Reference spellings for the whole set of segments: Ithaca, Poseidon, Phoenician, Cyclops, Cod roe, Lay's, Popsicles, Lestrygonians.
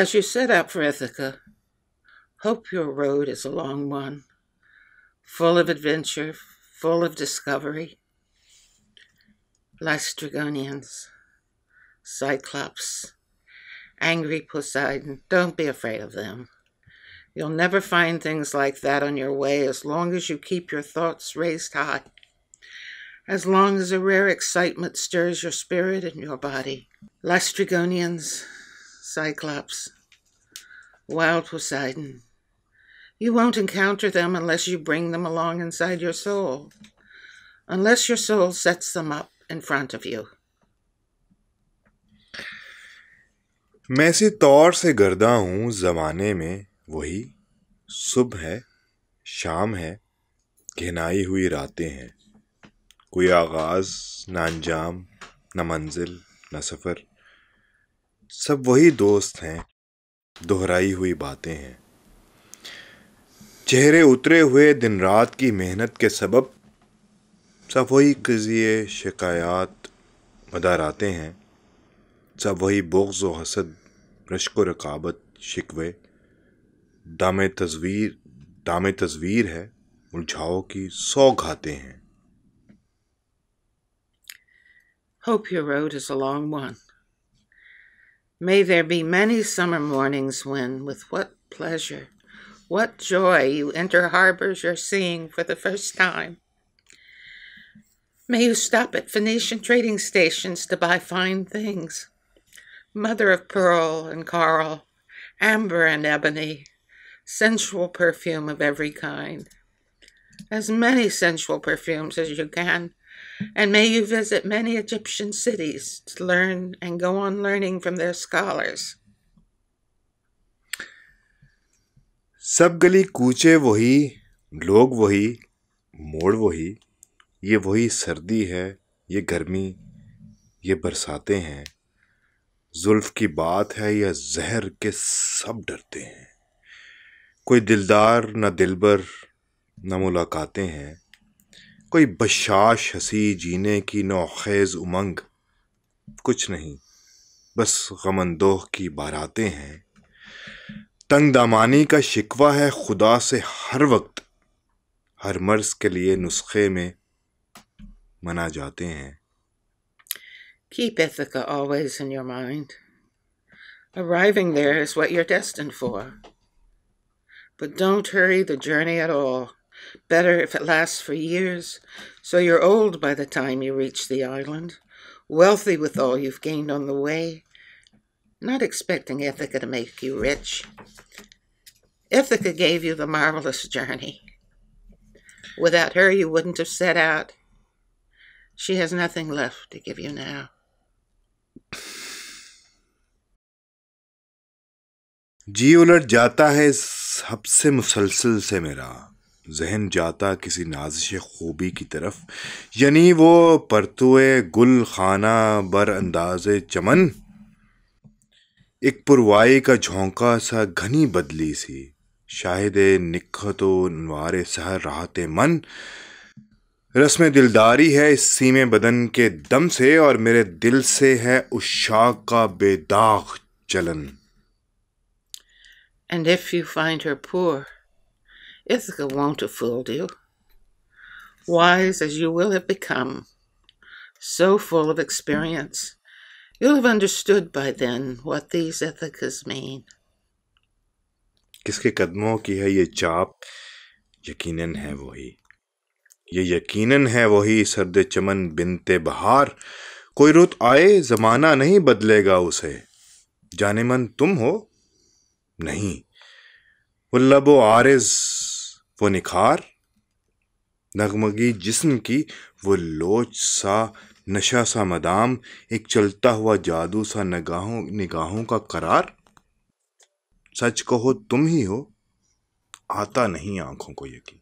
As you set out for Ithaca, hope your road is a long one, full of adventure, full of discovery. Lestrygonians, Cyclops, angry Poseidon, don't be afraid of them. You'll never find things like that on your way as long as you keep your thoughts raised high, as long as a rare excitement stirs your spirit and your body. Lestrygonians, Cyclops, wild Poseidon, you won't encounter them unless you bring them along inside your soul, unless your soul sets them up in front of you. میں اسی طور سے گرداں ہوں زمانے میں، وہی صبح ہے، شام ہے، گھنائی ہوئی راتیں ہیں، کوئی آغاز نہ انجام، نہ منزل، نہ سفر، سب وہی دوست ہیں، دہرائی ہوئی باتیں ہیں، چہرے اترے ہوئے دن رات کی محنت کے سبب، سب وہی قضیے، شکایات، مداراتیں ہیں، سب وہی بغض و حسد، رشک و رقابت، شکوے، دام تصویر ہے، الجھاؤ کی سوگھاتے ہیں. Hope your road is a long one. May there be many summer mornings when, with what pleasure, what joy you enter harbors you're seeing for the first time. May you stop at Phoenician trading stations to buy fine things, mother of pearl and coral, amber and ebony, sensual perfume of every kind, as many sensual perfumes as you can, and may you visit many Egyptian cities to learn and go on learning from their scholars. سب گلی کوچے وہی، لوگ وہی، موڑ وہی، یہ وہی سردی ہے، یہ گرمی، یہ برساتیں ہیں، زلف کی بات ہے یا زہر کے سب ڈرتے ہیں، کوئی دلدار نہ دلبر، نہ ملاقاتیں ہیں، کوئی بشاش ہنسی جینے کی نوخیز امنگ، کچھ نہیں بس غم اندوہ کی باراتیں ہیں، تنگ دامانی کا شکوہ ہے خدا سے ہر وقت، ہر مرض کے لیے نسخے میں منا جاتے ہیں. Keep Ithaca always in your mind. Arriving there is what you're destined for. But don't hurry the journey at all. Better if it lasts for years, so you're old by the time you reach the island, wealthy with all you've gained on the way, not expecting Ithaca to make you rich. Ithaca gave you the marvelous journey. Without her, you wouldn't have set out. She has nothing left to give you now. جی الٹ جاتا ہے سب سے مسلسل سے میرا ذہن، جاتا کسی نازش خوبی کی طرف، یعنی وہ پرتوئے گل خانہ بر انداز چمن، ایک پروائی کا جھونکا سا، گھنی بدلی سی، شاہد نکھت و انوار سحر راحت من، رسم دلداری ہے اس سیم بدن کے دم سے، اور میرے دل سے ہے عشاق کا بے داغ چلن. And if you find her poor, Ithaca won't have fooled you. Wise as you will have become, so full of experience, you'll have understood by then what these Ithacas mean. کس کے قدموں کی ہے یہ چاپ، یقیناً ہے وہی، یہ یقیناً ہے وہی سرد چمن بنت بہار، کوئی رت آئے زمانہ نہیں بدلے گا اسے، جانے من تم ہو نہیں، وہ لب و عارض، وہ نکھار نغمگی جسم کی، وہ لوچ سا نشہ سا مدام، ایک چلتا ہوا جادو سا نگاہوں کا قرار، سچ کہو تم ہی ہو، آتا نہیں آنکھوں کو یقین.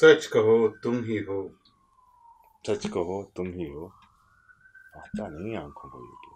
سچ کہو تم ہی ہو، سچ کہو تم ہی ہو، آتا نہیں آنکھوں کو یقین.